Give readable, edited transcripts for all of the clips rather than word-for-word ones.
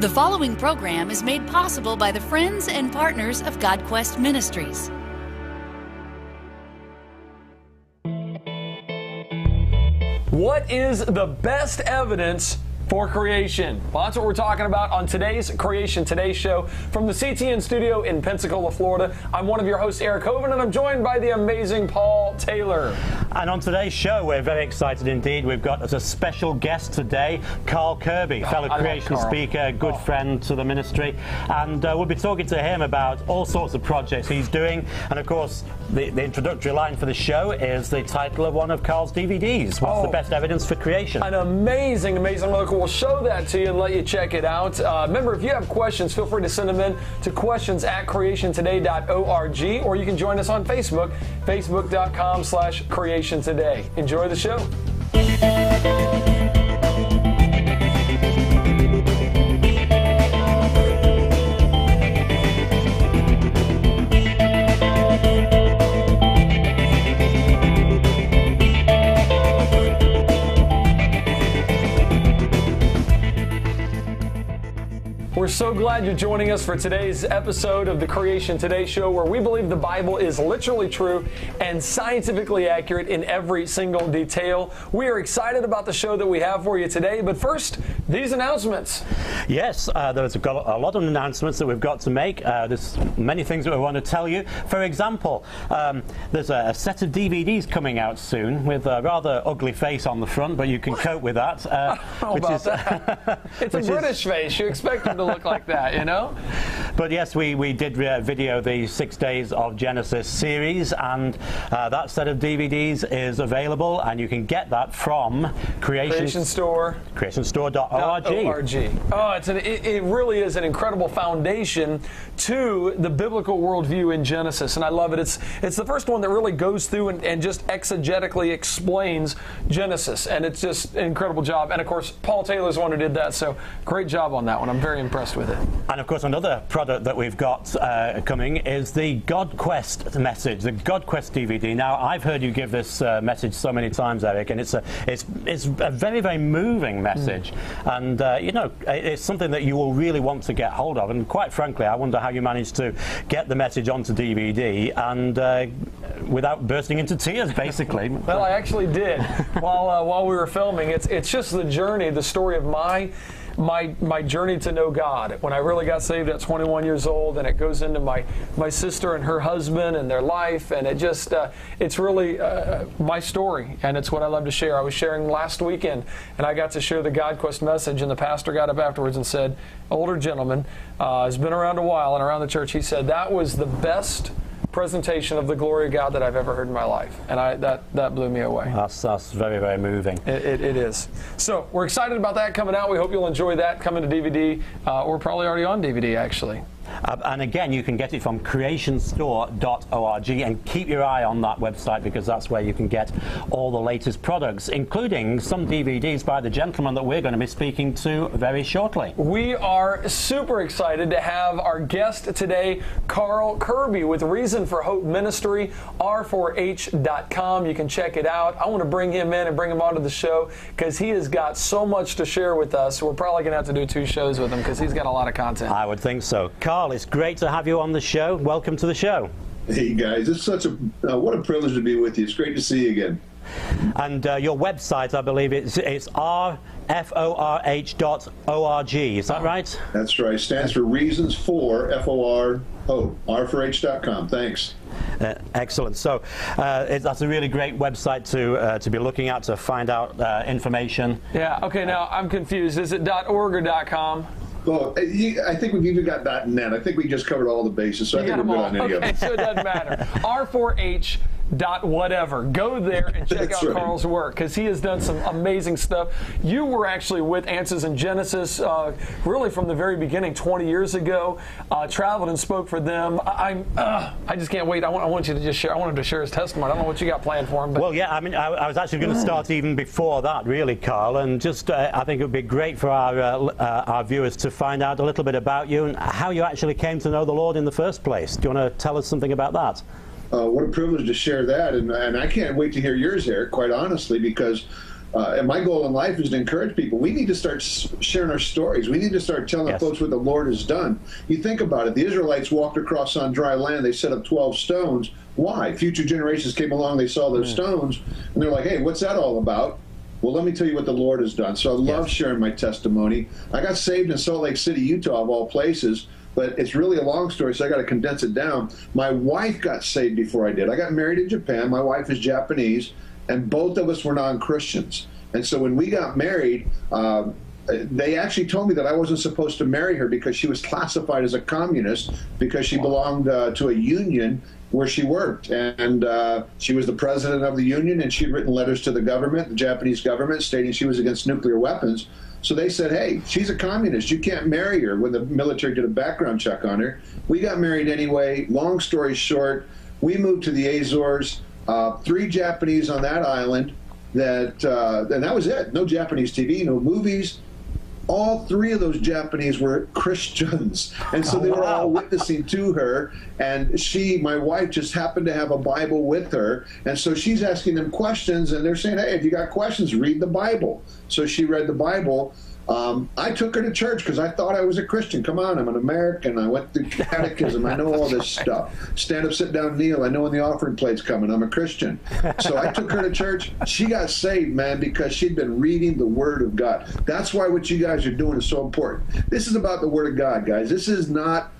The following program is made possible by the friends and partners of GodQuest Ministries. What is the best evidence for creation? Well, that's what we're talking about on today's Creation Today show from the CTN studio in Pensacola, Florida. I'm one of your hosts, Eric Hovind, and I'm joined by the amazing Paul Taylor. And on today's show, we're very excited indeed. We've got as a special guest today, Carl Kerby, fellow creation speaker, good friend to the ministry. And we'll be talking to him about all sorts of projects he's doing. And of course, the introductory line for the show is the title of one of Carl's DVDs, What's the Best Evidence for Creation? An amazing, amazing local. We'll show that to you and let you check it out. Remember, if you have questions, feel free to send them in to questions at creationtoday.org, or you can join us on Facebook, facebook.com/creationtoday. Enjoy the show. We're so glad you're joining us for today's episode of the Creation Today show, where we believe the Bible is literally true and scientifically accurate in every single detail. We are excited about the show that we have for you today, but first, these announcements. Yes, there's a lot of announcements that we've got to make. There's many things that we want to tell you. For example, there's a set of DVDs coming out soon with a rather ugly face on the front, but you can cope with that. I don't know about that. It's a British face. You expect them to look like that, you know? But yes, we did video the 6 Days of Genesis series, and that set of DVDs is available, and you can get that from creationstore.org. Oh, it really is an incredible foundation to the biblical worldview in Genesis, and I love it. It's the first one that really goes through and just exegetically explains Genesis, and it's just an incredible job. And of course, Paul Taylor's the one who did that, so great job on that one. I'm very impressed with it. And of course, another product that we've got coming is the GodQuest message, the GodQuest DVD. Now, I've heard you give this message so many times, Eric, and it's a very, very moving message. And you know, it's something that you will really want to get hold of. And quite frankly, I wonder how you managed to get the message onto DVD and without bursting into tears, basically. Well, I actually did while we were filming. It's just the journey, the story of my journey to know God. When I really got saved at 21 years old, and it goes into my sister and her husband and their life, and it just, it's really my story, and it's what I love to share. I was sharing last weekend, and I got to share the GodQuest message, and the pastor got up afterwards and said, older gentleman, has been around a while and around the church, he said, that was the best presentation of the glory of God that I've ever heard in my life. And that blew me away. That's very, very moving. It is. So we're excited about that coming out. We hope you'll enjoy that coming to DVD. We're probably already on DVD, actually. And again, you can get it from creationstore.org, and keep your eye on that website, because that's where you can get all the latest products, including some DVDs by the gentleman that we're going to be speaking to very shortly. We are super excited to have our guest today, Carl Kerby with Reason for Hope Ministry, R4H.com. You can check it out. I want to bring him in and bring him onto the show, because he has got so much to share with us. We're probably going to have to do 2 shows with him, because he's got a lot of content. I would think so. Carl, it's great to have you on the show. Welcome to the show. Hey guys, it's such a what a privilege to be with you. It's great to see you again. And your website, I believe it's rforh.org. Is that right? That's right. It stands for Reasons for F-O-R. Oh, r4h.com. Thanks. Excellent. So that's a really great website to be looking at to find out information. Yeah. Okay. Now I'm confused. Is it .org or .com? Well, I think we've even got .net. I think we just covered all the bases, so I think we're good on any of them. So it doesn't matter. R4H.whatever. Go there and check out Carl's work, because he has done some amazing stuff. You were actually with Answers in Genesis really from the very beginning 20 years ago, traveled and spoke for them. I just can't wait. I want you to just share. I want him to share his testimony. I don't know what you got planned for him. But. Well, yeah, I mean, I was actually going to start even before that, really, Carl, and just I think it would be great for our viewers to find out a little bit about you and how you actually came to know the Lord in the first place. Do you want to tell us something about that? What a privilege to share that, and I can't wait to hear yours, Eric, quite honestly, because And my goal in life is to encourage people. We need to start sharing our stories. We need to start telling folks what the Lord has done. You think about it. The Israelites walked across on dry land. They set up 12 stones. Why? Future generations came along. They saw those stones. And they're like, hey, what's that all about? Well, let me tell you what the Lord has done. So I love sharing my testimony. I got saved in Salt Lake City, Utah, of all places. But it's really a long story, so I got to condense it down. My wife got saved before I did. I got married in Japan. My wife is Japanese. And both of us were non-Christians. And so when we got married, they actually told me that I wasn't supposed to marry her because she was classified as a communist because she belonged to a union where she worked. And she was the president of the union, and she'd written letters to the government, the Japanese government, stating she was against nuclear weapons. So they said, hey, she's a communist. You can't marry her. When the military did a background check on her, we got married anyway. Long story short, we moved to the Azores. 3 Japanese on that island, and that was it. No Japanese TV, no movies. All 3 of those Japanese were Christians, and so they were all witnessing to her. And she, my wife, just happened to have a Bible with her, and so she's asking them questions, and they're saying, "Hey, if you got questions, read the Bible." So she read the Bible. I took her to church because I thought I was a Christian. Come on, I'm an American. I went through catechism. I know all this stuff. Stand up, sit down, kneel. I know when the offering plate's coming. I'm a Christian. So I took her to church. She got saved, man, because she'd been reading the Word of God. That's why what you guys are doing is so important. This is about the Word of God, guys. This is not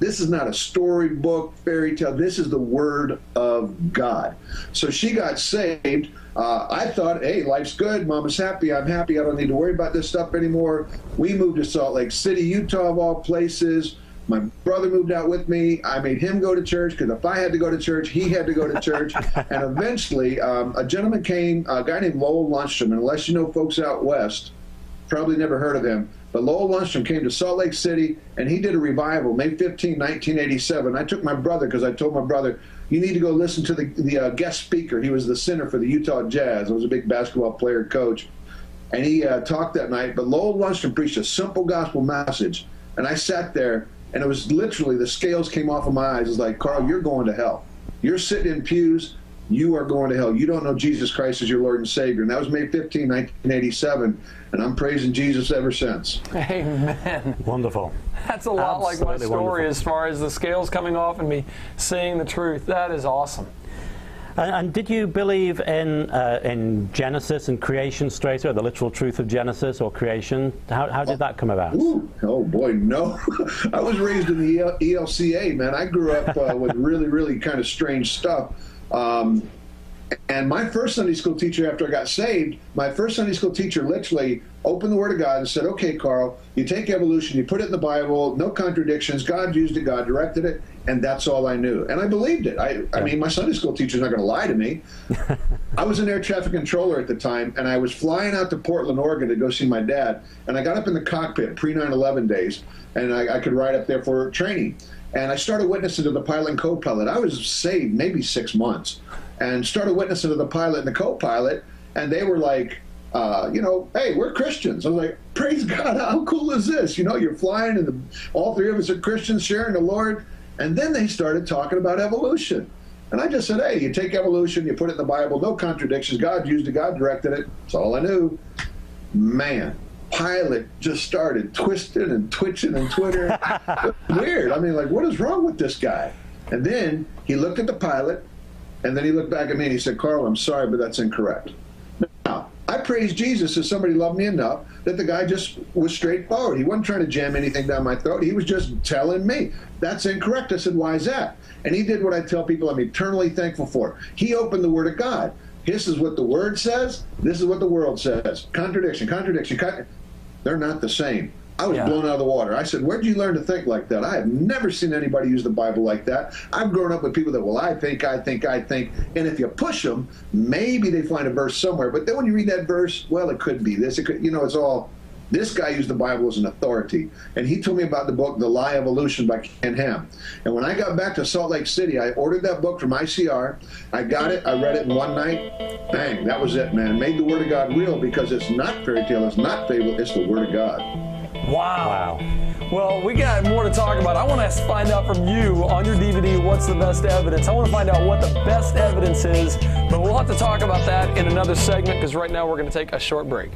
a storybook, fairy tale. This is the Word of God. So she got saved. I thought, hey, life's good. Mama's happy. I'm happy. I don't need to worry about this stuff anymore. We moved to Salt Lake City, Utah, of all places. My brother moved out with me. I made him go to church because if I had to go to church, he had to go to church. And eventually, a gentleman came, a guy named Lowell Lundstrom. And unless you know folks out west, probably never heard of him. But Lowell Lundstrom came to Salt Lake City, and he did a revival, May 15, 1987. I took my brother because I told my brother, you need to go listen to the guest speaker. He was the center for the Utah Jazz. I was a big basketball player coach. And he talked that night. But Lowell Lundstrom preached a simple gospel message. And I sat there, and it was literally the scales came off of my eyes. It was like, Carl, you're going to hell. You're sitting in pews. You are going to hell. You don't know Jesus Christ as your Lord and Savior. And that was May 15, 1987, and I'm praising Jesus ever since. Amen. Wonderful. That's a lot Absolutely like my story wonderful. As far as the scales coming off and me seeing the truth. That is awesome. And did you believe in Genesis and creation straight away, the literal truth of Genesis or creation? How did that come about? Ooh, oh, boy, no. I was raised in the ELCA, man. I grew up with really, really kind of strange stuff. And my first Sunday school teacher, after I got saved, my first Sunday school teacher literally opened the Word of God and said, okay, Carl, you take evolution, you put it in the Bible, no contradictions, God used it, God directed it, and that's all I knew. And I believed it. I mean, my Sunday school teacher's not going to lie to me. I was an air traffic controller at the time, and I was flying out to Portland, Oregon to go see my dad, and I got up in the cockpit, pre-9/11 days, and I could ride up there for training. And I started witnessing to the pilot and co-pilot. I was saved maybe 6 months and started witnessing to the pilot and the co-pilot. And they were like, you know, hey, we're Christians. I was like, praise God, how cool is this? You know, you're flying and all 3 of us are Christians sharing the Lord. And then they started talking about evolution. And I just said, hey, you take evolution, you put it in the Bible, no contradictions. God used it, God directed it. That's all I knew. Man. Pilot just started twisting and twitching and twittering. It was weird. I mean, like, what is wrong with this guy? And then he looked at the pilot, and then he looked back at me and he said, Carl, I'm sorry, but that's incorrect. Now, I praise Jesus that somebody loved me enough that the guy just was straightforward. He wasn't trying to jam anything down my throat. He was just telling me, that's incorrect. I said, why is that? And he did what I tell people I'm eternally thankful for. He opened the Word of God. This is what the Word says. This is what the world says. Contradiction, contradiction, contradiction. They're not the same. I was blown out of the water. I said, where'd you learn to think like that? I have never seen anybody use the Bible like that. I've grown up with people that, well, I think. And if you push them, maybe they find a verse somewhere. But then when you read that verse, well, it could be this. It could, you know, it's all, this guy used the Bible as an authority. And he told me about the book, The Lie Evolution by Ken Ham. And when I got back to Salt Lake City, I ordered that book from ICR. I got it. I read it in one night. Bang, that was it, man. Made the Word of God real because it's not fairy tale. It's not fable. It's the Word of God. Wow. Well, we got more to talk about. I want to find out from you on your DVD, what's the best evidence? I want to find out what the best evidence is, but we'll have to talk about that in another segment because right now we're going to take a short break.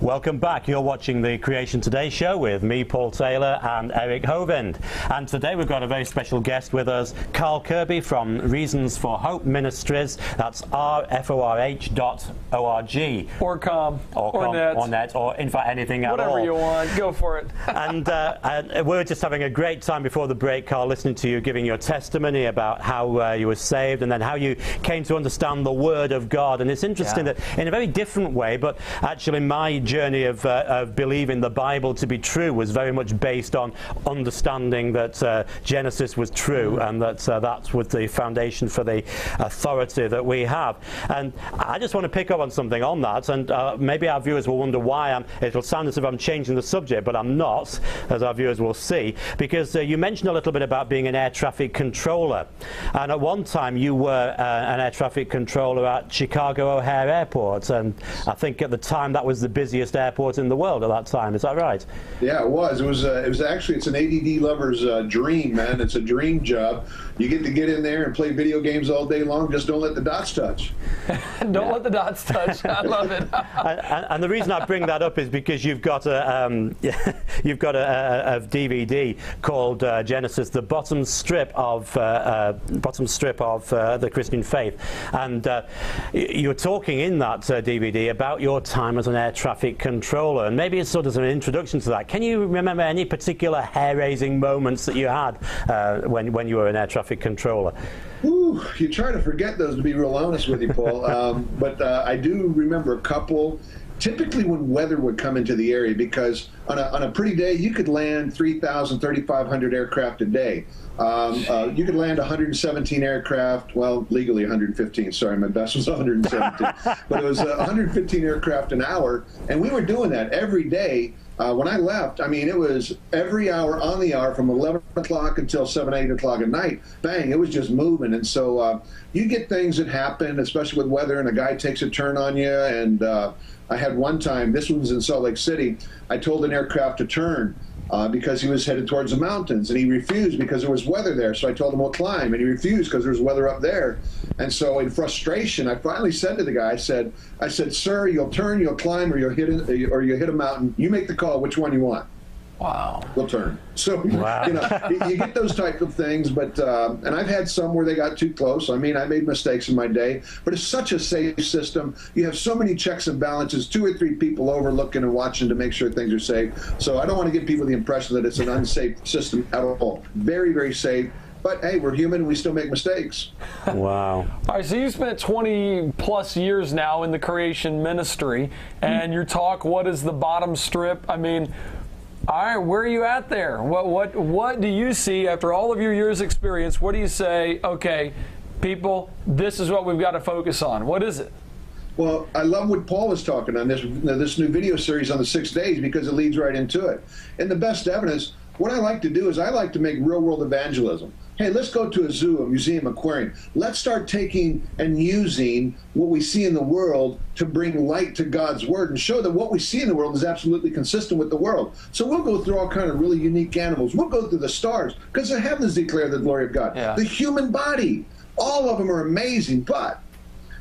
Welcome back. You're watching the Creation Today show with me, Paul Taylor, and Eric Hovind. And today we've got a very special guest with us, Carl Kerby from Reasons for Hope Ministries. That's R4H.org. Or net. Or in fact anything at all. Whatever you want. Go for it. And we were just having a great time before the break, Carl, listening to you giving your testimony about how you were saved and then how you came to understand the Word of God. And it's interesting that in a very different way, but actually my journey of believing the Bible to be true was very much based on understanding that Genesis was true and that that was the foundation for the authority that we have. And I just want to pick up on something on that, and maybe our viewers will wonder why it'll sound as if I'm changing the subject, but I'm not, as our viewers will see, because you mentioned a little bit about being an air traffic controller, and at one time you were an air traffic controller at Chicago O'Hare Airport, and I think at the time that was the busiest airport in the world at that time. Is that right? Yeah, it was. It was actually, it's an ADD lover's dream, man. It's a dream job. You get to get in there and play video games all day long. Just don't let the dots touch. Don't let the dots touch. I love it. and the reason I bring that up is because you've got a DVD called Genesis, the bottom strip of the Christian faith, and you're talking in that DVD about your time as an air traffic controller, and maybe it's sort of an introduction to that. Can you remember any particular hair-raising moments that you had when you were an air traffic controller? Ooh, you try to forget those, to be real honest with you, Paul. but I do remember a couple. Typically when weather would come into the area, because on a pretty day you could land 3,000, 3,500 aircraft a day. You could land 117 aircraft, well, legally 115, sorry, my best was 117, but it was 115 aircraft an hour, and we were doing that every day. When I left, I mean, it was every hour on the hour from 11 o'clock until 7, 8 o'clock at night. Bang, it was just moving. And so you get things that happen, especially with weather, and a guy takes a turn on you. And I had one time, this was in Salt Lake City, I told an aircraft to turn because he was headed towards the mountains, and he refused because there was weather there. So I told him, we'll climb, and he refused because there was weather up there. And so in frustration, I finally said to the guy, I said, sir, you'll turn, you'll climb, or you'll hit a mountain. You make the call, which one you want. Wow. We'll turn. So, you know, you get those type of things, but, and I've had some where they got too close. I mean, I made mistakes in my day, but it's such a safe system. You have so many checks and balances, 2 or 3 people overlooking and watching to make sure things are safe. So I don't want to give people the impression that it's an unsafe system at all. Very, very safe. But hey, we're human and we still make mistakes. Wow. All right, so you spent 20 plus years now in the creation ministry, and your talk, what is the bottom strip? I mean, all right, where are you at there? What do you see after all of your years' experience? What do you say, okay, people, this is what we've got to focus on? What is it? Well, I love what Paul was talking on this new video series on the 6 days, because it leads right into it. And the best evidence, what I like to do is I like to make real-world evangelism. hey, let's go to a zoo, a museum, aquarium. Let's start taking and using what we see in the world to bring light to God's word and show that what we see in the world is absolutely consistent with the world. So we'll go through all kind of really unique animals. We'll go through the stars because the heavens declare the glory of God. Yeah. The human body, all of them are amazing, but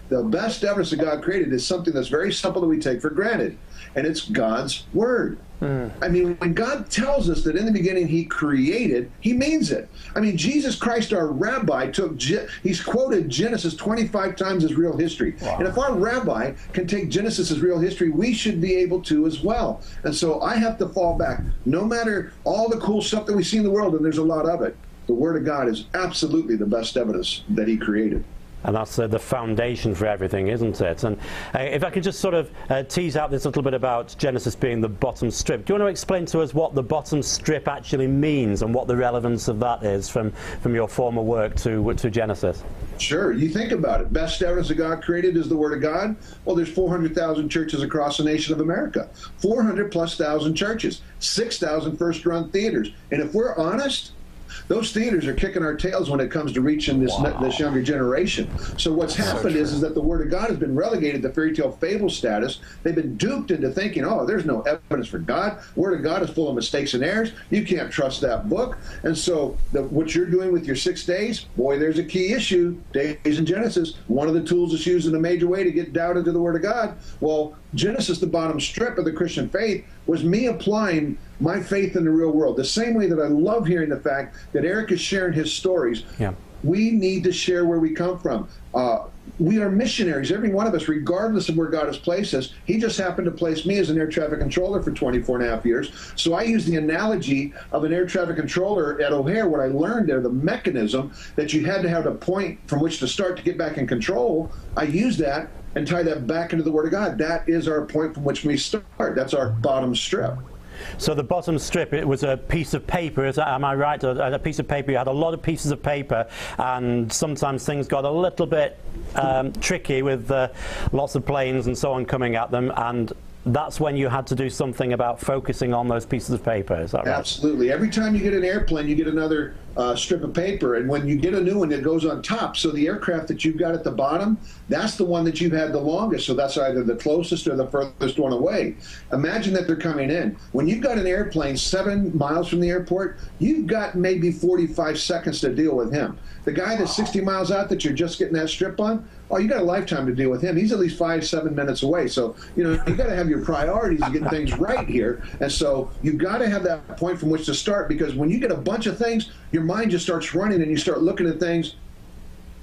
the best evidence that God created is something that's very simple that we take for granted, and it's God's word. I mean, when God tells us that in the beginning he created, he means it. I mean, Jesus Christ, our rabbi, he's quoted Genesis 25 times as real history. Wow. And if our rabbi can take Genesis as real history, we should be able to as well. And so I have to fall back. No matter all the cool stuff that we see in the world, and there's a lot of it, the Word of God is absolutely the best evidence that he created. And that's the foundation for everything, isn't it? And if I could just sort of tease out this little bit about Genesis being the bottom strip. Do you want to explain to us what the bottom strip actually means and what the relevance of that is from your former work to Genesis? Sure. You think about it. Best evidence that God created is the Word of God. Well, there's 400,000 churches across the nation of America. 400,000+ churches. 6,000 first-run theaters. And if we're honest, those theaters are kicking our tails when it comes to reaching this this younger generation. So what's happened is that the Word of God has been relegated to fairy tale fable status. They've been duped into thinking, oh, there's no evidence for God. Word of God is full of mistakes and errors. You can't trust that book. And so what you're doing with your 6 days, boy, there's a key issue. Days in Genesis, one of the tools that's used in a major way to get doubt into the Word of God. Well, Genesis, the bottom strip of the Christian faith, was me applying my faith in the real world. The same way that I love hearing the fact that Eric is sharing his stories. Yeah. We need to share where we come from. We are missionaries, every one of us, regardless of where God has placed us. He just happened to place me as an air traffic controller for 24.5 years. So I use the analogy of an air traffic controller at O'Hare. What I learned there, the mechanism that you had to have a point from which to start to get back in control, I use that and tie that back into the Word of God. That is our point from which we start. That's our bottom strip. So the bottom strip, it was a piece of paper, am I right? A piece of paper. You had a lot of pieces of paper, and sometimes things got a little bit tricky with lots of planes and so on coming at them, and that's when you had to do something about focusing on those pieces of paper, is that right? Absolutely. Every time you get an airplane, you get another strip of paper, and when you get a new one, it goes on top. So the aircraft that you've got at the bottom, that's the one that you've had the longest, so that's either the closest or the furthest one away. Imagine that they're coming in. When you've got an airplane 7 miles from the airport, you've got maybe 45 seconds to deal with him. The guy that's 60 miles out that you're just getting that strip on, oh, you got a lifetime to deal with him. He's at least 5-7 minutes away. So, you know, you got to have your priorities and get things right here. And so you've got to have that point from which to start, because when you get a bunch of things, your mind just starts running and you start looking at things,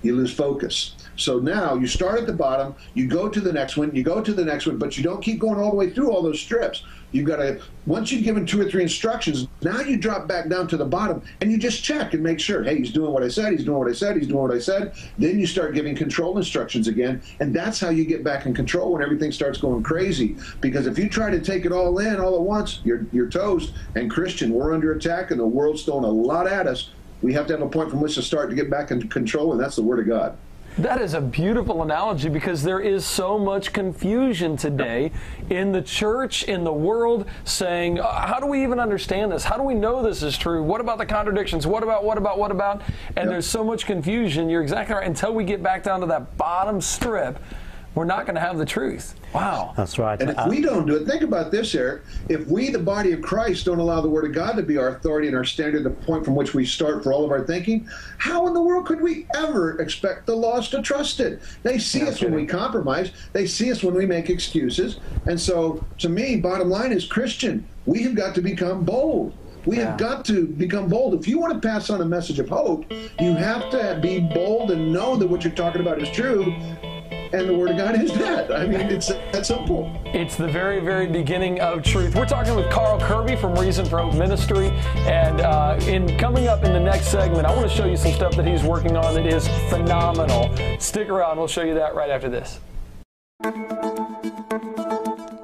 you lose focus. So now you start at the bottom, you go to the next one, you go to the next one, but you don't keep going all the way through all those strips. You've got to, once you've given 2 or 3 instructions, now you drop back down to the bottom and you just check and make sure, hey, he's doing what I said, he's doing what I said, he's doing what I said. Then you start giving control instructions again, and that's how you get back in control when everything starts going crazy. Because if you try to take it all in all at once, you're toast. And Christian, we're under attack and the world's throwing a lot at us. We have to have a point from which to start to get back in control, and that's the Word of God. That is a beautiful analogy, because there is so much confusion today in the church, in the world, saying, how do we even understand this? How do we know this is true? What about the contradictions? What about? And there's so much confusion. You're exactly right. Until we get back down to that bottom strip, we're not going to have the truth. Wow. That's right. And if we don't do it, think about this, Eric. If we, the body of Christ, don't allow the Word of God to be our authority and our standard, the point from which we start for all of our thinking, how in the world could we ever expect the lost to trust it? They see us when we compromise. They see us when we make excuses. And so, to me, bottom line is, Christian, we have got to become bold. We have got to become bold. If you want to pass on a message of hope, you have to be bold and know that what you're talking about is true. And the Word of God is that. I mean, it's that simple. It's the very, very beginning of truth. We're talking with Carl Kerby from Reason for Hope Ministry. And in coming up in the next segment, I want to show you some stuff that he's working on that is phenomenal. Stick around. We'll show you that right after this.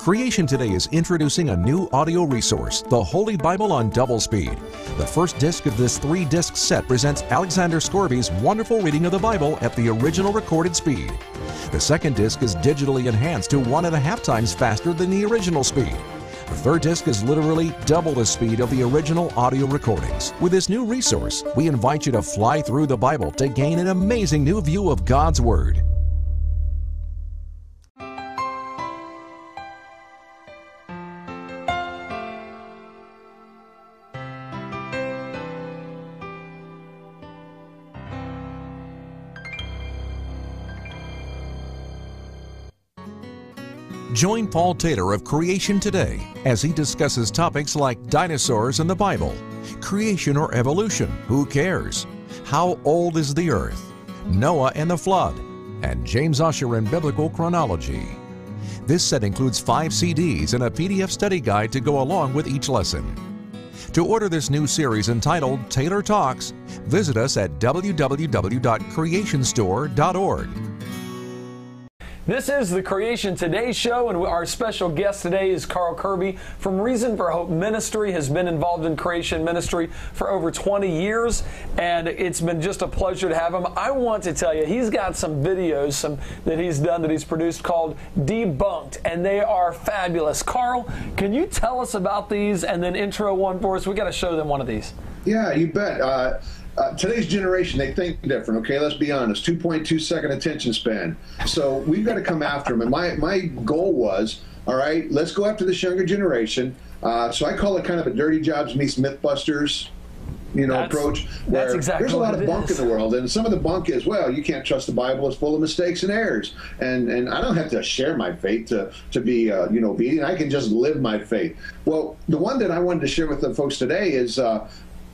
Creation Today is introducing a new audio resource, The Holy Bible on Double Speed. The first disc of this 3-disc set presents Alexander Scorby's wonderful reading of the Bible at the original recorded speed. The second disc is digitally enhanced to 1.5 times faster than the original speed. The third disc is literally double the speed of the original audio recordings. With this new resource, we invite you to fly through the Bible to gain an amazing new view of God's Word. Join Paul Taylor of Creation Today as he discusses topics like dinosaurs in the Bible, creation or evolution, who cares, how old is the earth, Noah and the flood, and James Usher in biblical chronology. This set includes 5 CDs and a PDF study guide to go along with each lesson. To order this new series entitled Taylor Talks, visit us at www.creationstore.org. This is the Creation Today show, and our special guest today is Carl Kerby from Reason for Hope Ministry, has been involved in creation ministry for over 20 years, and it's been just a pleasure to have him. I want to tell you, he's got some videos that he's done, that he's produced, called Debunked, and they are fabulous. Carl, can you tell us about these and then intro one for us? We got to show them one of these. Yeah, you bet. Today's generation, they think different, okay? Let's be honest, 2.2-second attention span. So we've got to come after them. And my goal was, all right, let's go after this younger generation. So I call it kind of a Dirty Jobs meets MythBusters, approach. Where exactly, there's a lot of bunk in the world, and some of the bunk is, well, you can't trust the Bible; it's full of mistakes and errors. And I don't have to share my faith to be obedient. I can just live my faith. Well, the one that I wanted to share with the folks today is.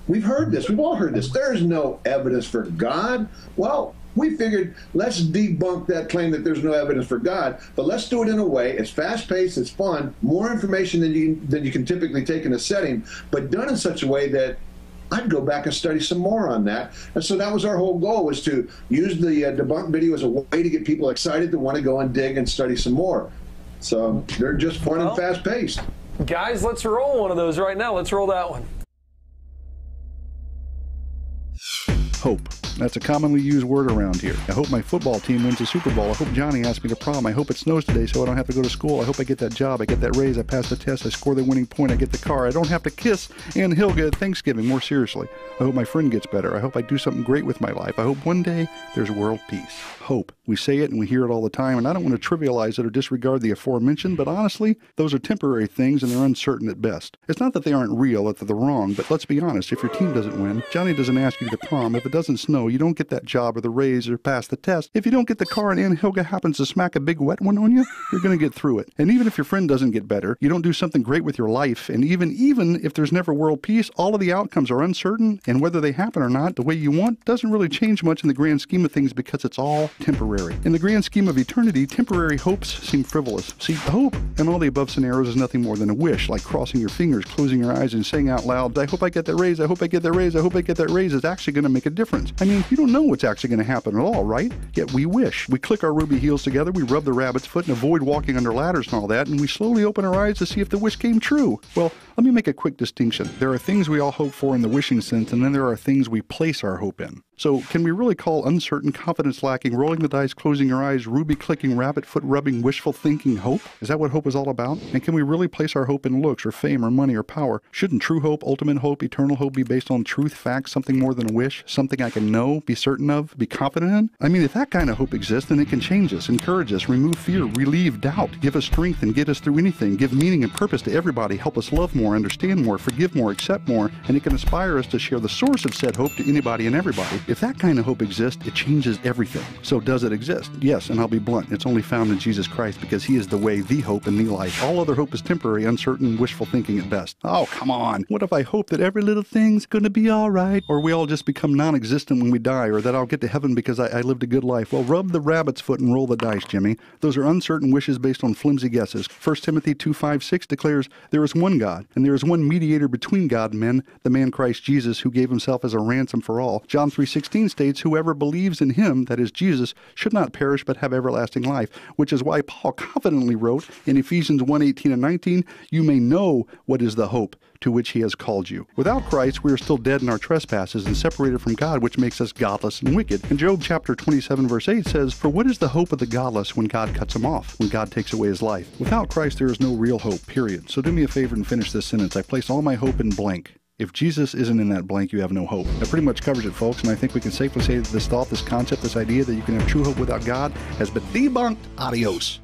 We've heard this. We've all heard this. There's no evidence for God. Well, we figured let's debunk that claim that there's no evidence for God, but let's do it in a way. It's fast-paced. It's fun. More information than you can typically take in a setting, but done in such a way that I'd go back and study some more on that. And so that was our whole goal, was to use the debunk video as a way to get people excited to want to go and dig and study some more. So they're just fun and fast-paced. Guys, let's roll one of those right now. Let's roll that one. Hope. That's a commonly used word around here. I hope my football team wins the Super Bowl. I hope Johnny asked me to prom. I hope it snows today so I don't have to go to school. I hope I get that job. I get that raise. I pass the test. I score the winning point. I get the car. I don't have to kiss Ann Hilga at Thanksgiving. More seriously, I hope my friend gets better. I hope I do something great with my life. I hope one day there's world peace. Hope. We say it and we hear it all the time, and I don't want to trivialize it or disregard the aforementioned, but honestly, those are temporary things and they're uncertain at best. It's not that they aren't real, that they're wrong, but let's be honest, if your team doesn't win, Johnny doesn't ask you to prom, if it doesn't snow, you don't get that job or the raise or pass the test. If you don't get the car and Ann Hilga happens to smack a big wet one on you, you're going to get through it. And even if your friend doesn't get better, you don't do something great with your life, and even if there's never world peace, all of the outcomes are uncertain, and whether they happen or not the way you want doesn't really change much in the grand scheme of things because it's all temporary. In the grand scheme of eternity, temporary hopes seem frivolous. See, hope in all the above scenarios is nothing more than a wish, like crossing your fingers, closing your eyes, and saying out loud, I hope I get that raise, I hope I get that raise, I hope I get that raise, is actually going to make a difference. I mean, you don't know what's actually going to happen at all, right? Yet we wish. We click our ruby heels together, we rub the rabbit's foot and avoid walking under ladders and all that, and we slowly open our eyes to see if the wish came true. Well, let me make a quick distinction. There are things we all hope for in the wishing sense, and then there are things we place our hope in. So can we really call uncertain, confidence-lacking, rolling the dice, closing your eyes, ruby-clicking, rabbit-foot-rubbing, wishful-thinking hope? Is that what hope is all about? And can we really place our hope in looks or fame or money or power? Shouldn't true hope, ultimate hope, eternal hope be based on truth, facts, something more than a wish, something I can know, be certain of, be confident in? I mean, if that kind of hope exists, then it can change us, encourage us, remove fear, relieve doubt, give us strength and get us through anything, give meaning and purpose to everybody, help us love more, understand more, forgive more, accept more, and it can inspire us to share the source of said hope to anybody and everybody. If that kind of hope exists, it changes everything. So does it exist? Yes, and I'll be blunt. It's only found in Jesus Christ because He is the way, the hope, and the life. All other hope is temporary, uncertain, wishful thinking at best. Oh, come on. What if I hope that every little thing's going to be all right? Or we all just become non-existent when we die? Or that I'll get to heaven because I lived a good life? Well, rub the rabbit's foot and roll the dice, Jimmy. Those are uncertain wishes based on flimsy guesses. 1 Timothy 2:5-6 declares, there is one God, and there is one mediator between God and men, the man Christ Jesus, who gave Himself as a ransom for all. John 3:16 16 states, whoever believes in him, that is Jesus, should not perish but have everlasting life, which is why Paul confidently wrote in Ephesians 1:18 and 19, you may know what is the hope to which he has called you. Without Christ, we are still dead in our trespasses and separated from God, which makes us godless and wicked. And Job chapter 27 verse 8 says, for what is the hope of the godless when God cuts him off, when God takes away his life? Without Christ, there is no real hope, period. So do me a favor and finish this sentence. I place all my hope in blank. If Jesus isn't in that blank, you have no hope. That pretty much covers it, folks, and I think we can safely say that this thought, this concept, this idea that you can have true hope without God has been debunked. Adios.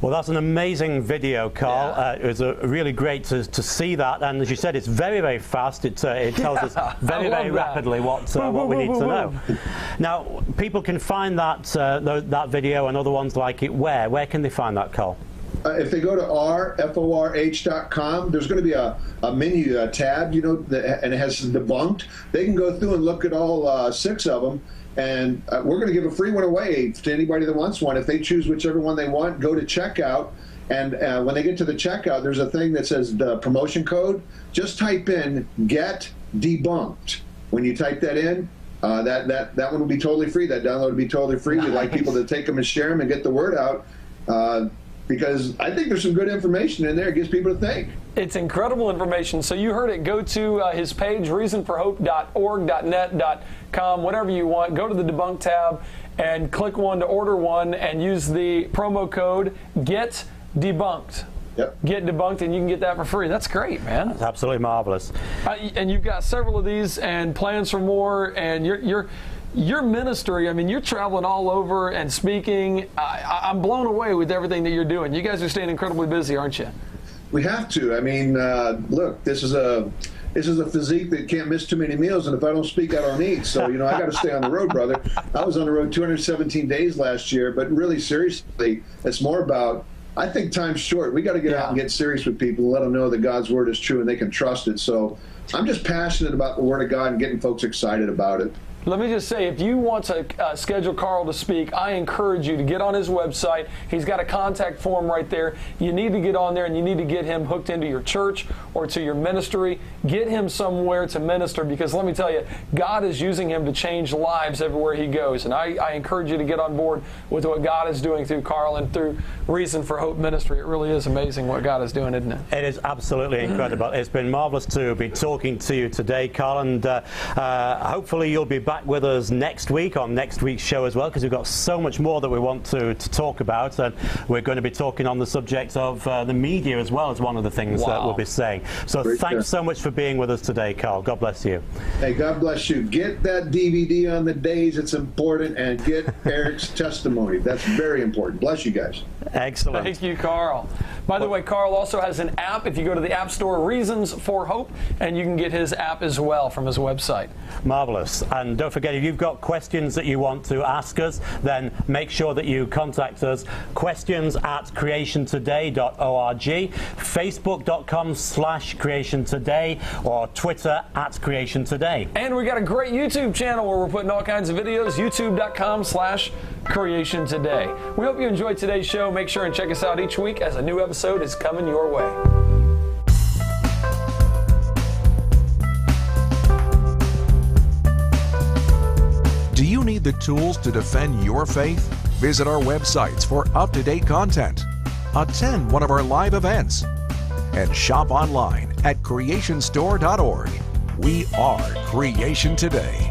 Well, that's an amazing video, Carl. Yeah. It was really great to see that, and as you said, it's very, very fast. It tells us very, very rapidly what we need to know. Now, people can find that that video and other ones like it. Where can they find that, Carl? If they go to r4h.com, there's going to be a menu, a tab, you know, and it has debunked. They can go through and look at all 6 of them. And we're going to give a free one away to anybody that wants one. If they choose whichever one they want, go to checkout. And when they get to the checkout, there's a thing that says the promotion code. Just type in Get Debunked. When you type that in, that one will be totally free. That download will be totally free. Nice. We'd like people to take them and share them and get the word out. Because I think there's some good information in there. It gives people to think. It's incredible information. So you heard it. Go to his page, reasonforhope.org.net.com, whatever you want. Go to the debunk tab and click one to order one and use the promo code GETDEBUNKED. Yep. Get debunked, and you can get that for free. That's great, man. That's absolutely marvelous. And you've got several of these and plans for more, and your ministry, I mean, you're traveling all over and speaking. I'm blown away with everything that you're doing. You guys are staying incredibly busy, aren't you? We have to. I mean, look, this is a physique that can't miss too many meals, and if I don't speak, I don't eat. So, you know, I got to stay on the road, brother. I was on the road 217 days last year, but really seriously, it's more about, I think time's short. We got to get out and get serious with people and let them know that God's word is true and they can trust it. So I'm just passionate about the word of God and getting folks excited about it. Let me just say, if you want to schedule Carl to speak, I encourage you to get on his website. He's got a contact form right there. You need to get on there, and you need to get him hooked into your church or to your ministry. Get him somewhere to minister, because let me tell you, God is using him to change lives everywhere he goes. And I encourage you to get on board with what God is doing through Carl and through Reason for Hope Ministry. It really is amazing what God is doing, isn't it? It is absolutely incredible. It's been marvelous to be talking to you today, Carl, and hopefully you'll be back with us next week on next week's show as well, because we've got so much more that we want to talk about, and we're going to be talking on the subject of the media as well as one of the things that we'll be saying. So thanks so much for being with us today, Carl. God bless you. Hey, God bless you. Get that DVD on the days it's important, and get Eric's testimony. That's very important. Bless you guys. Excellent. Thank you, Carl. By the way, Carl also has an app. If you go to the App Store, Reasons for Hope, and you can get his app as well from his website. Marvelous. And don't forget, if you've got questions that you want to ask us, then make sure that you contact us. questions@creationtoday.org, facebook.com/creationtoday, or Twitter @creationtoday. And we got a great YouTube channel where we're putting all kinds of videos, youtube.com/creationtoday. We hope you enjoyed today's show. Make sure and check us out each week as a new episode is coming your way. Do you need the tools to defend your faith? Visit our websites for up-to-date content, attend one of our live events, and shop online at creationstore.org. We are Creation Today.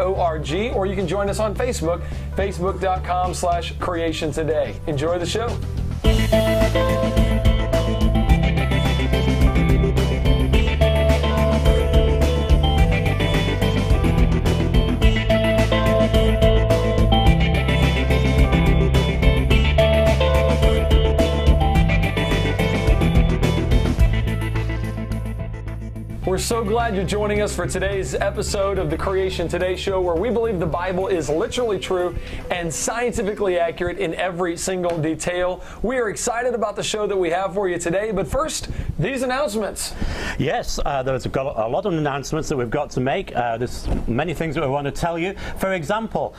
.org, or you can join us on Facebook, facebook.com/creationtoday. Enjoy the show. We're so glad you're joining us for today's episode of the Creation Today Show, where we believe the Bible is literally true and scientifically accurate in every single detail. We are excited about the show that we have for you today, but first, These announcements. Yes, there's a lot of announcements that we've got to make. There's many things that we want to tell you. For example,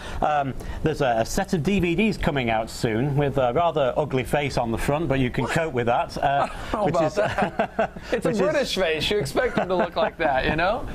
there's a set of DVDs coming out soon with a rather ugly face on the front, but you can cope with that. How about that? It's a British face. You expect them to look like that, you know?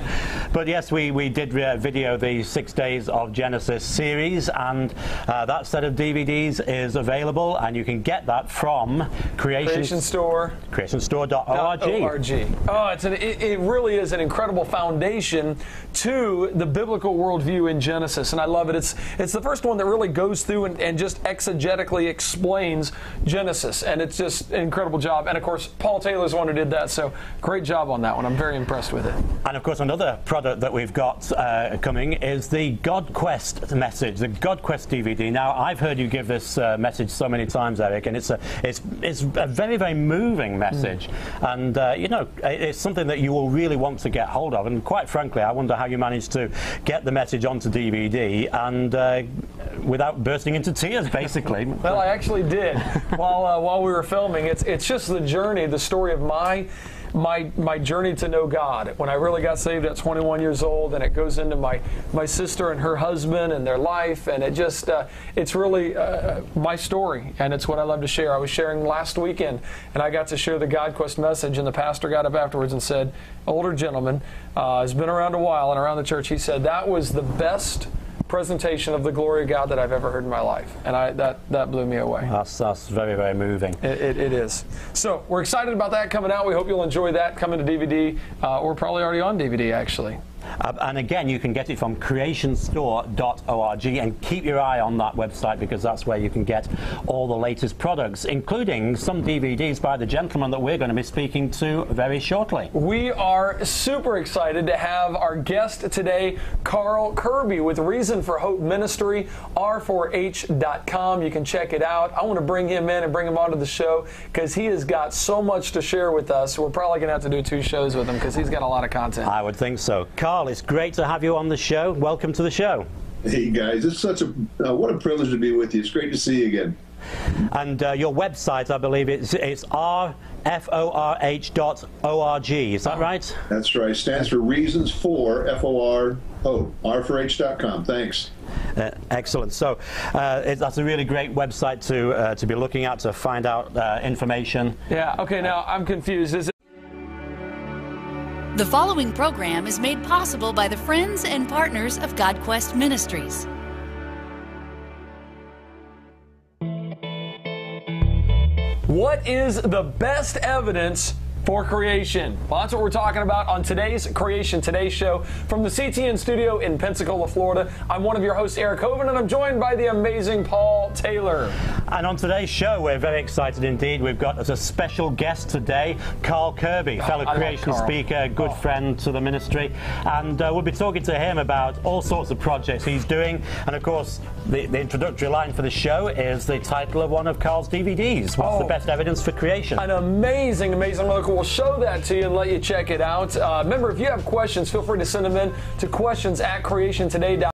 But yes, we did video the 6 Days of Genesis series, and that set of DVDs is available, and you can get that from creationstore.org. Oh, it really is an incredible foundation to the biblical worldview in Genesis, and I love it. It's the first one that really goes through and just exegetically explains Genesis, and it's just an incredible job. And of course, Paul Taylor's the one who did that, so great job on that one. I'm very impressed with it. And of course, another product that we've got coming is the GodQuest message, the GodQuest DVD. Now, I've heard you give this message so many times, Eric, and it's a very, very moving message. And, you know, it's something that you will really want to get hold of. And quite frankly, I wonder how you managed to get the message onto DVD and without bursting into tears, basically. Well, I actually did. While we were filming, it's just the journey, the story of my journey to know God. When I really got saved at 21 years old, and it goes into my sister and her husband and their life, and it just, it's really my story, and it's what I love to share. I was sharing last weekend, and I got to share the GodQuest message, and the pastor got up afterwards and said, older gentleman, has been around a while and around the church, he said, that was the best presentation of the glory of God that I've ever heard in my life, and that blew me away. That's very, very moving. It is. So we're excited about that coming out. We hope you'll enjoy that coming to DVD, or probably already on DVD actually. And again, you can get it from creationstore.org, and keep your eye on that website, because that's where you can get all the latest products, including some DVDs by the gentleman that we're going to be speaking to very shortly. We are super excited to have our guest today, Carl Kerby with Reason for Hope Ministry, R4H.com. You can check it out. I want to bring him in and bring him onto the show, because he has got so much to share with us. We're probably going to have to do 2 shows with him, because he's got a lot of content. I would think so. Carl, it's great to have you on the show. Welcome to the show. Hey guys, it's such what a privilege to be with you. It's great to see you again. And your website, I believe it's rforh.org. Is that right? That's right. Stands for Reasons for FOR. Oh, r4h.com. Thanks. Excellent. So that's a really great website to be looking at to find out information. Yeah. Okay. Now I'm confused. The following program is made possible by the friends and partners of GodQuest Ministries. What is the best evidence for creation? Well, that's what we're talking about on today's Creation Today show from the CTN studio in Pensacola, Florida. I'm one of your hosts, Eric Hovind, and I'm joined by the amazing Paul Taylor. And on today's show, we're very excited indeed. We've got as a special guest today, Carl Kerby, fellow creation speaker, good friend to the ministry. And we'll be talking to him about all sorts of projects he's doing. And of course, the introductory line for the show is the title of one of Carl's DVDs, What's the Best Evidence for Creation? An amazing, amazing local. We'll show that to you and let you check it out. Remember, if you have questions, feel free to send them in to questions@creationtoday.org.